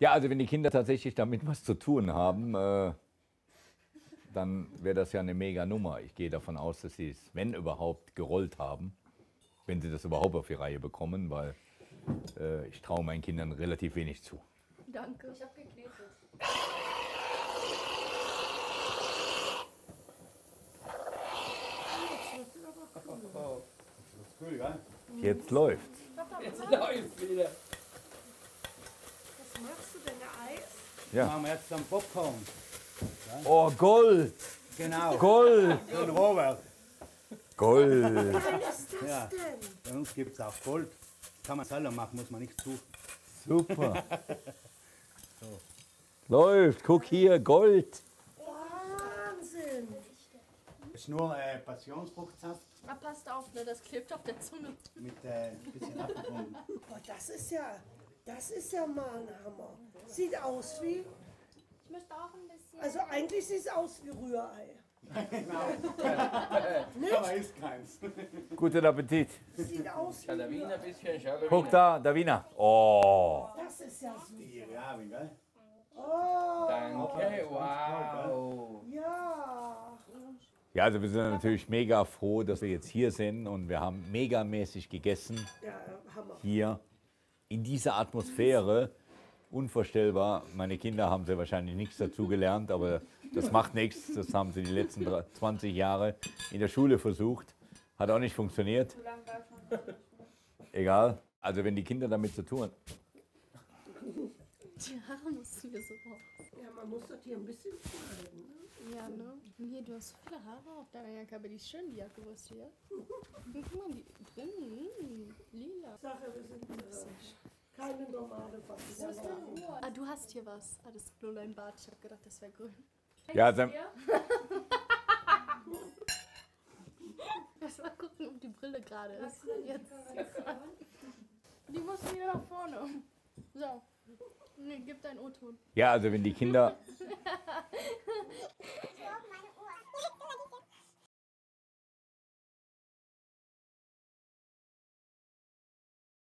Ja, also wenn die Kinder tatsächlich damit was zu tun haben, dann wäre das ja eine mega Nummer. Ich gehe davon aus, dass sie es, wenn überhaupt, gerollt haben, wenn sie das überhaupt auf die Reihe bekommen, weil ich traue meinen Kindern relativ wenig zu. Danke, ich habe geknetet. Jetzt läuft's. Jetzt läuft's wieder. Was machst du denn, der Eis? Ja. Machen wir jetzt zum Popcorn. Ja. Oh, Gold! Genau. Gold! Und Robert. Gold! Was ist das denn? Bei uns gibt es auch Gold. Das kann man selber machen, muss man nichts suchen. Super. So. Läuft, guck hier, Gold! Wahnsinn! Das ist nur Passionsfruchtsaft. Ah, passt auf, ne? Das klebt auf der Zunge. Mit ein bisschen abgebunden. Oh, das ist ja mal ein Hammer. Sieht aus wie... Ich möchte auch ein bisschen... Also eigentlich sieht es aus wie Rührei. Genau. Aber ist keins. Guten Appetit. Sieht aus wie Davina ein bisschen. Guck da, Davina. Oh. Das ist ja super. Ja, oh. Danke, wow. Ja. Ja, also wir sind natürlich mega froh, dass wir jetzt hier sind und wir haben megamäßig gegessen. Ja, Hammer. Hier in dieser Atmosphäre. Unvorstellbar. Meine Kinder haben sehr wahrscheinlich nichts dazu gelernt, aber das macht nichts. Das haben sie die letzten 20 Jahre in der Schule versucht. Hat auch nicht funktioniert. Egal. Also wenn die Kinder damit zu tun. Die Haare mussten wir so raus. Ja, man muss das hier ein bisschen schneiden. Ja, ne? Hier, du hast so viele Haare auf deiner Jacke, aber die ist schön, die Jacke, was hier. Guck mal, die drinnen, lila. Sache, wir sind keine normale Fassung. Ah, du hast hier was. Ah, das ist nur dein Bart. Ich hab gedacht, das wäre grün. Ja, Sam. Lass mal gucken, ob die Brille gerade ist. Jetzt. Die muss wieder nach vorne. So. Nee, gib deinen O-Ton. Ja, also wenn die Kinder...